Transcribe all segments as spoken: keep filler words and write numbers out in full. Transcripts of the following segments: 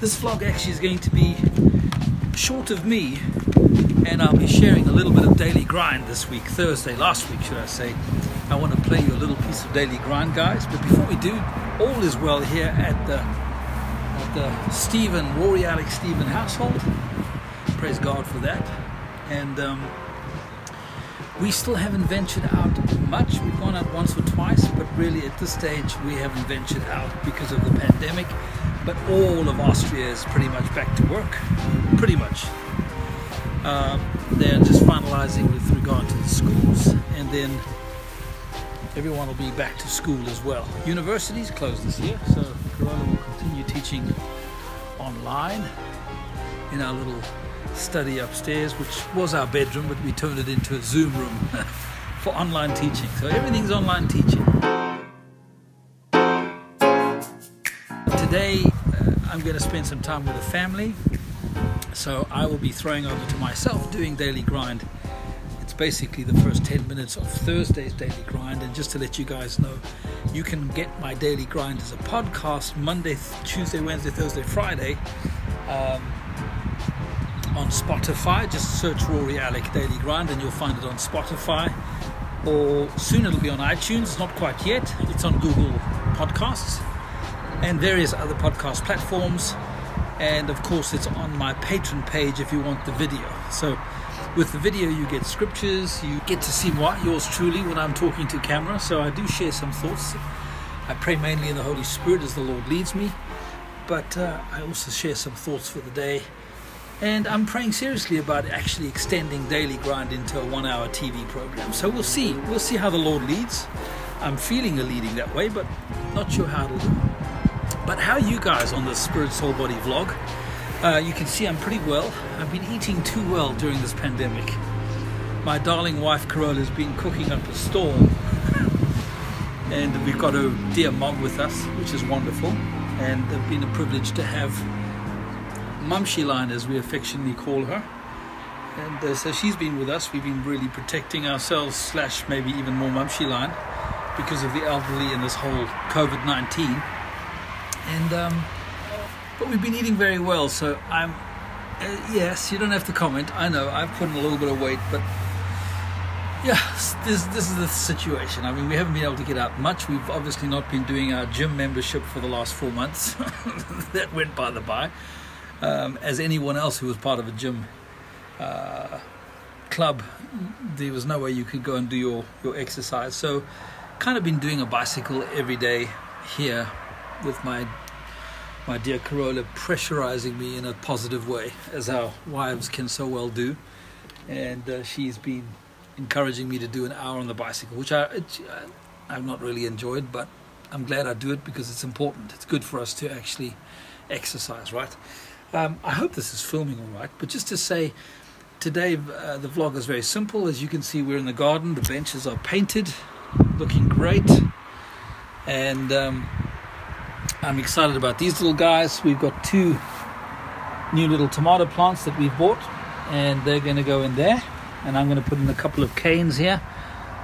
This vlog actually is going to be short of me, and I'll be sharing a little bit of Daily Grind this week, Thursday, last week should I say. I want to play you a little piece of Daily Grind, guys, but before we do, all is well here at the, at the Stephen, Rory Alec Stephen household. Praise God for that. And um, we still haven't ventured out much. We've gone out once or twice, but really at this stage we haven't ventured out because of the pandemic. But all of Austria is pretty much back to work, pretty much. Uh, they're just finalizing with regard to the schools, and then everyone will be back to school as well. Universities closed this year, so Corona will continue teaching online in our little study upstairs, which was our bedroom, but we turned it into a Zoom room for online teaching. So everything's online teaching. Today uh, I'm going to spend some time with the family, so I will be throwing over to myself doing Daily Grind. It's basically the first ten minutes of Thursday's Daily Grind, and just to let you guys know, you can get my Daily Grind as a podcast Monday, Tuesday, Wednesday, Thursday, Friday um, on Spotify. Just search Rory Alec Daily Grind and you'll find it on Spotify, or soon it'll be on iTunes. It's not quite yet. It's on Google Podcasts and various other podcast platforms, and of course it's on my Patreon page if you want the video. So with the video you get scriptures, you get to see moi, yours truly, when I'm talking to camera. So I do share some thoughts. I pray mainly in the Holy Spirit as the Lord leads me, but uh, I also share some thoughts for the day, and I'm praying seriously about actually extending Daily Grind into a one hour T V program. So we'll see, we'll see how the Lord leads. I'm feeling a leading that way, but not sure how it'll do. But how are you guys on this Spirit, Soul, Body vlog? Uh, you can see I'm pretty well. I've been eating too well during this pandemic. My darling wife Carola has been cooking up a storm. And we've got a dear mom with us, which is wonderful. And it's been a privilege to have Mumshyline, as we affectionately call her. And uh, so she's been with us. We've been really protecting ourselves, slash maybe even more Mumshyline, because of the elderly and this whole COVID nineteen. And um, but we've been eating very well, so I'm uh, yes, you don't have to comment. I know I've put in a little bit of weight, but yeah, this this is the situation. I mean, we haven't been able to get out much. We've obviously not been doing our gym membership for the last four months. That went by the by, um, as anyone else who was part of a gym uh, club. There was no way you could go and do your your exercise. So, kind of been doing a bicycle every day here, with my my dear Carola pressurizing me in a positive way, as our wives can so well do. And uh, she's been encouraging me to do an hour on the bicycle, which I, it, I've not really enjoyed, but I'm glad I do it because it's important. It's good for us to actually exercise, right? Um, I hope this is filming all right, but just to say, today uh, the vlog is very simple. As you can see, we're in the garden. The benches are painted, looking great. And Um, I'm excited about these little guys. We've got two new little tomato plants that we've bought, and they're going to go in there, and I'm going to put in a couple of canes here,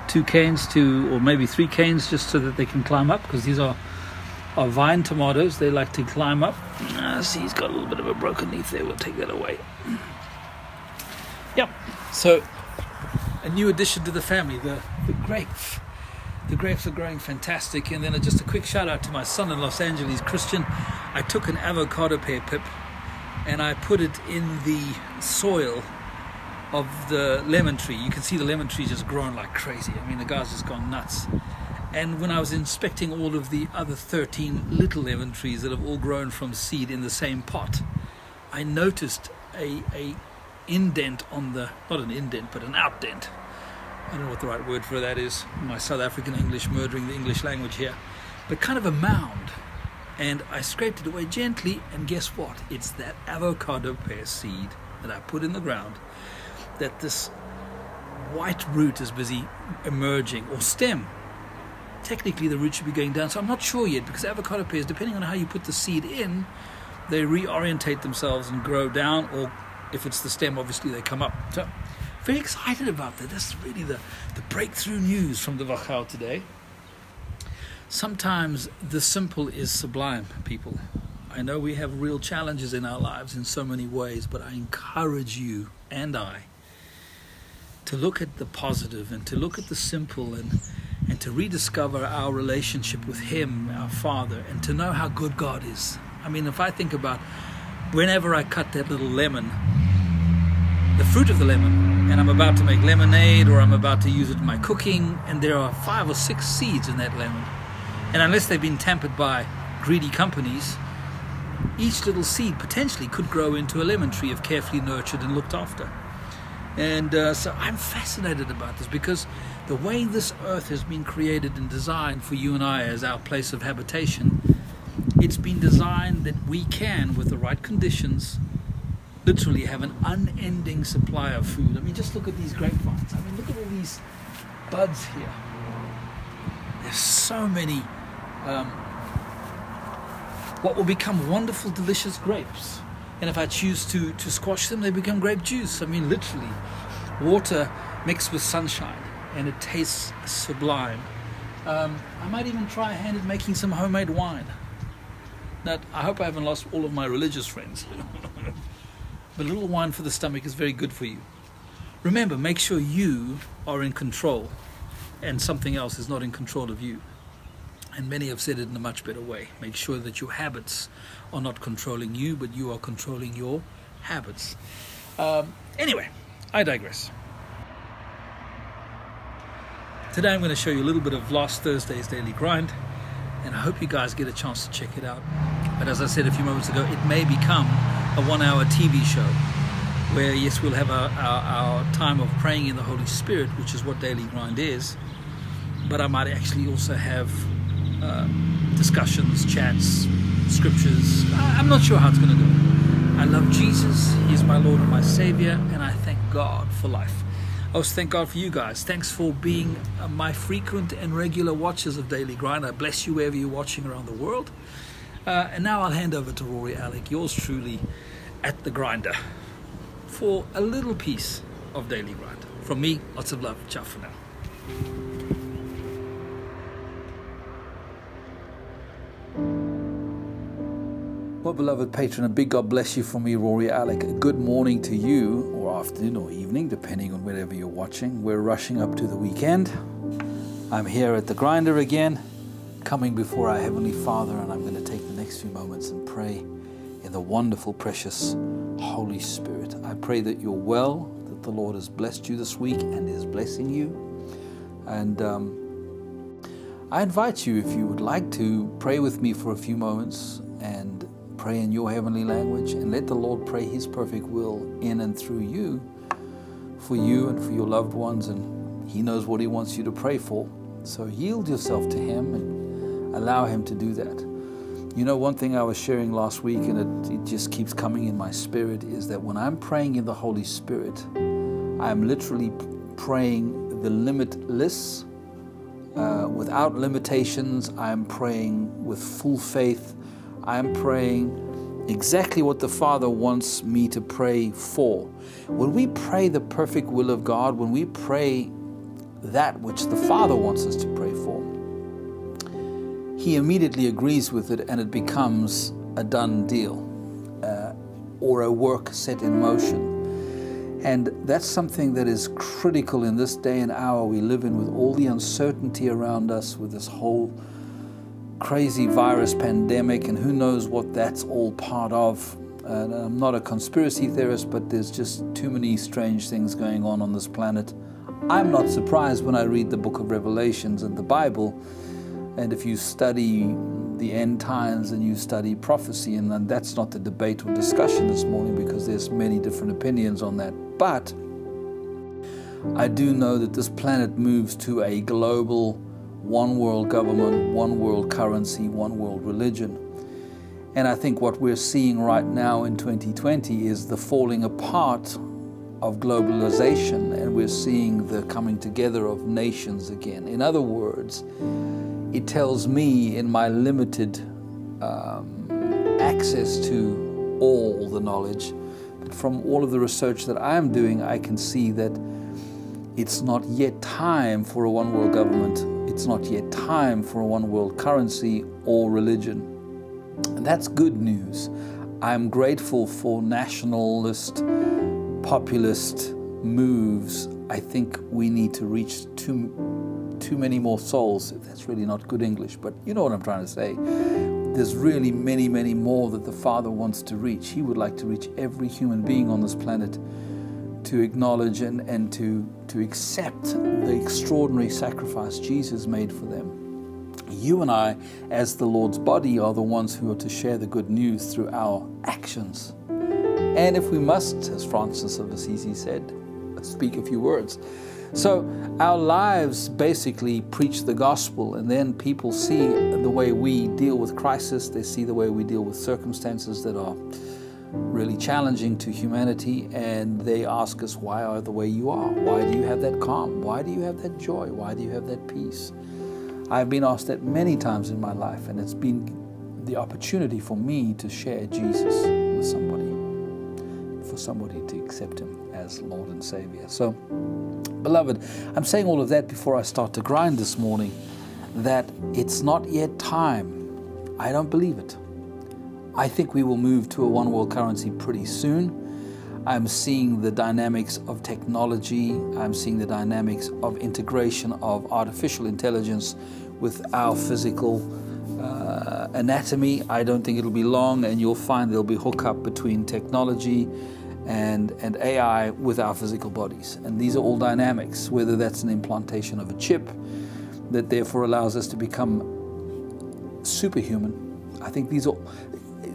two canes two or maybe three canes, just so that they can climb up, because these are, are vine tomatoes. They like to climb up. Uh, see, he's got a little bit of a broken leaf there. We'll take that away. Yep, so a new addition to the family, the, the grape. The grapes are growing fantastic. And then just a quick shout out to my son in Los Angeles, Christian. I took an avocado pear pip and I put it in the soil of the lemon tree. You can see the lemon tree just growing like crazy. I mean, the guy's just gone nuts. And when I was inspecting all of the other thirteen little lemon trees that have all grown from seed in the same pot, I noticed a, a indent on the, not an indent, but an outdent. I don't know what the right word for that is. My South African English murdering the English language here. but kind of a mound. And I scraped it away gently, and guess what? It's that avocado pear seed that I put in the ground that this white root is busy emerging, or stem. Technically the root should be going down, so I'm not sure yet, because avocado pears, depending on how you put the seed in, they reorientate themselves and grow down, or if it's the stem, obviously they come up. So very excited about that. That's really the, the breakthrough news from the Wachau today. Sometimes the simple is sublime, people. I know we have real challenges in our lives in so many ways, but I encourage you and I to look at the positive and to look at the simple, and, and to rediscover our relationship with Him, our Father, and to know how good God is. I mean, if I think about whenever I cut that little lemon, the fruit of the lemon, and I'm about to make lemonade, or I'm about to use it in my cooking, and there are five or six seeds in that lemon. And unless they've been tampered by greedy companies, each little seed potentially could grow into a lemon tree if carefully nurtured and looked after. And uh, so I'm fascinated about this, because the way this earth has been created and designed for you and I as our place of habitation, it's been designed that we can, with the right conditions, literally have an unending supply of food. I mean, just look at these grapevines. I mean, look at all these buds here. There's so many um, what will become wonderful, delicious grapes. And if I choose to, to squash them, they become grape juice. I mean, literally, water mixed with sunshine, and it tastes sublime. Um, I might even try a hand at making some homemade wine. Now, I hope I haven't lost all of my religious friends. But a little wine for the stomach is very good for you. Remember, make sure you are in control and something else is not in control of you. And many have said it in a much better way. Make sure that your habits are not controlling you, but you are controlling your habits. Um, anyway, I digress. Today I'm going to show you a little bit of last Thursday's Daily Grind, and I hope you guys get a chance to check it out. But as I said a few moments ago, it may become a one-hour T V show where, yes, we'll have our, our, our time of praying in the Holy Spirit, which is what Daily Grind is, but I might actually also have Uh, discussions, chats, scriptures. I, I'm not sure how it's going to go. I love Jesus. He is my Lord and my Savior, and I thank God for life. I also thank God for you guys. Thanks for being uh, my frequent and regular watchers of Daily Grind. I bless you wherever you're watching around the world. Uh, and now I'll hand over to Rory Alec, yours truly, at The Grinder, for a little piece of Daily Grind. From me, lots of love. Ciao for now. Well, beloved patron, a big God bless you from me, Rory Alec. A good morning to you, or afternoon or evening, depending on whenever you're watching. We're rushing up to the weekend. I'm here at The Grinder again, coming before our Heavenly Father, and I'm going to take the next few moments and pray in the wonderful, precious Holy Spirit. I pray that you're well, that the Lord has blessed you this week and is blessing you. And um, I invite you, if you would like to, pray with me for a few moments and pray in your heavenly language, and let the Lord pray His perfect will in and through you, for you and for your loved ones, and He knows what He wants you to pray for. So yield yourself to Him and allow Him to do that. You know, one thing I was sharing last week, and it, it just keeps coming in my spirit, is that when I'm praying in the Holy Spirit, I'm literally praying the limitless, uh, without limitations. I'm praying with full faith. I'm praying exactly what the Father wants me to pray for. When we pray the perfect will of God, when we pray that which the Father wants us to pray for, He immediately agrees with it, and it becomes a done deal, uh, or a work set in motion. And that's something that is critical in this day and hour we live in, with all the uncertainty around us, with this whole crazy virus pandemic, and who knows what that's all part of. And I'm not a conspiracy theorist, but there's just too many strange things going on on this planet. I'm not surprised when I read the book of Revelations and the Bible, and if you study the end times and you study prophecy, and that's not the debate or discussion this morning, because there's many different opinions on that. But I do know that this planet moves to a global one world government, one world currency, one world religion. And I think what we're seeing right now in twenty twenty is the falling apart of globalization, and we're seeing the coming together of nations again. In other words, it tells me in my limited um, access to all the knowledge, but from all of the research that I'm doing, I can see that it's not yet time for a one world government. It's not yet time for a one world currency or religion. And that's good news. I'm grateful for nationalist, populist moves. I think we need to reach too, too many more souls. That's really not good English, but you know what I'm trying to say. There's really many, many more that the Father wants to reach. He would like to reach every human being on this planet, to acknowledge and, and to, to accept the extraordinary sacrifice Jesus made for them. You and I, as the Lord's body, are the ones who are to share the good news through our actions. And if we must, as Francis of Assisi said, speak a few words. So our lives basically preach the gospel, and then people see the way we deal with crisis, they see the way we deal with circumstances that are really challenging to humanity, and they ask us, why are the way you are? Why do you have that calm? Why do you have that joy? Why do you have that peace? I've been asked that many times in my life, and it's been the opportunity for me to share Jesus with somebody, for somebody to accept him as Lord and Savior. So, beloved, I'm saying all of that before I start to grind this morning, that it's not yet time. I don't believe it. I think we will move to a one world currency pretty soon. I'm seeing the dynamics of technology. I'm seeing the dynamics of integration of artificial intelligence with our physical uh, anatomy. I don't think it'll be long, and you'll find there'll be hookup between technology and, and A I with our physical bodies. And these are all dynamics, whether that's an implantation of a chip that therefore allows us to become superhuman. I think these are...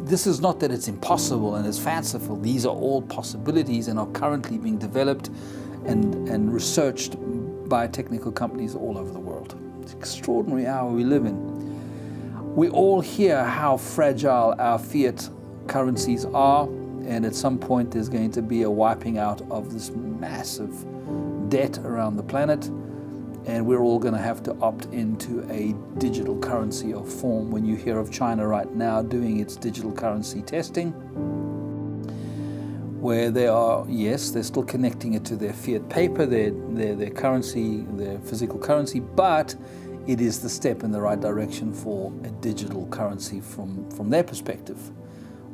This is not that it's impossible and it's fanciful. These are all possibilities and are currently being developed and, and researched by technical companies all over the world. It's an extraordinary hour we live in. We all hear how fragile our fiat currencies are, and at some point there's going to be a wiping out of this massive debt around the planet, and we're all going to have to opt into a digital currency or form. When you hear of China right now doing its digital currency testing, where they are, yes, they're still connecting it to their fiat paper, their, their, their currency, their physical currency, but it is the step in the right direction for a digital currency from, from their perspective.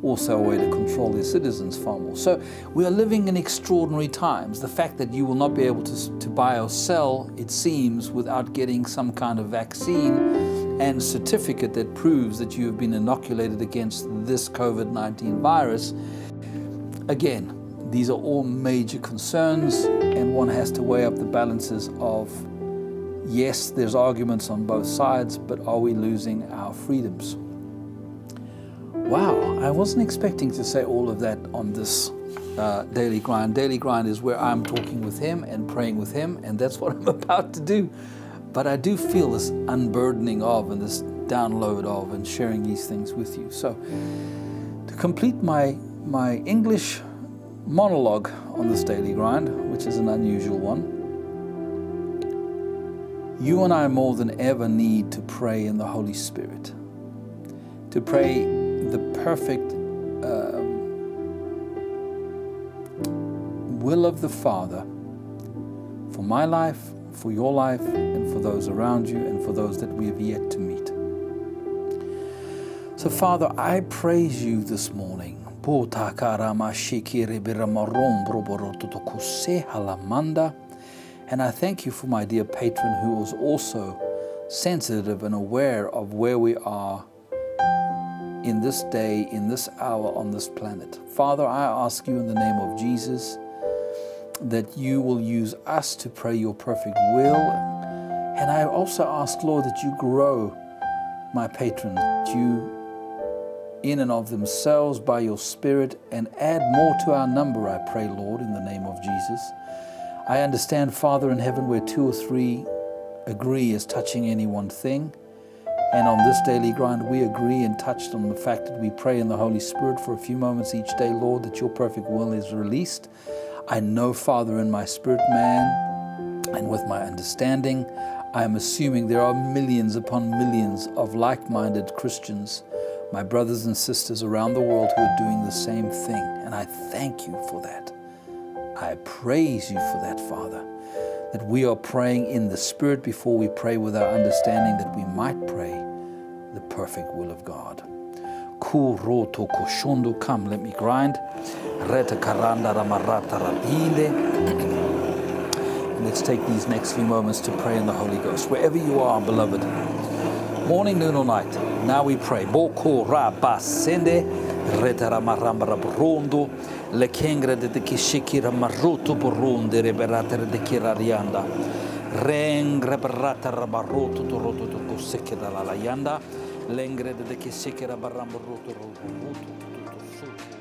Also a way to control their citizens far more. So we are living in extraordinary times. The fact that you will not be able to, to buy or sell, it seems, without getting some kind of vaccine and certificate that proves that you have been inoculated against this COVID nineteen virus. Again, these are all major concerns, and one has to weigh up the balances of, yes, there's arguments on both sides, but are we losing our freedoms? Wow, I wasn't expecting to say all of that on this uh, Daily Grind. Daily Grind is where I'm talking with him and praying with him, and that's what I'm about to do. But I do feel this unburdening of and this download of and sharing these things with you. So to complete my, my English monologue on this Daily Grind, which is an unusual one, you and I more than ever need to pray in the Holy Spirit, to pray the perfect um, will of the Father for my life, for your life, and for those around you, and for those that we have yet to meet. So Father, I praise you this morning. And I thank you for my dear patron, who is also sensitive and aware of where we are in this day, in this hour, on this planet. Father, I ask you in the name of Jesus that you will use us to pray your perfect will. And I also ask, Lord, that you grow my patrons, that you in and of themselves by your Spirit, and add more to our number, I pray, Lord, in the name of Jesus. I understand, Father in heaven, where two or three agree is touching any one thing. And on this Daily Grind, we agree and touched on the fact that we pray in the Holy Spirit for a few moments each day, Lord, that your perfect will is released. I know, Father, in my spirit, man, and with my understanding, I am assuming there are millions upon millions of like-minded Christians, my brothers and sisters around the world, who are doing the same thing. And I thank you for that. I praise you for that, Father, that we are praying in the Spirit before we pray with our understanding, that we might pray the perfect will of God. Come, let me grind. Let's take these next few moments to pray in the Holy Ghost. Wherever you are, beloved, morning, noon, or night, now we pray. Le kengre de kishikira marutu burundi reberater de kirarianda. Rengre berata rabarutu turutu tukusikida la yanda. Lengre de kishikira baramburutu rutu.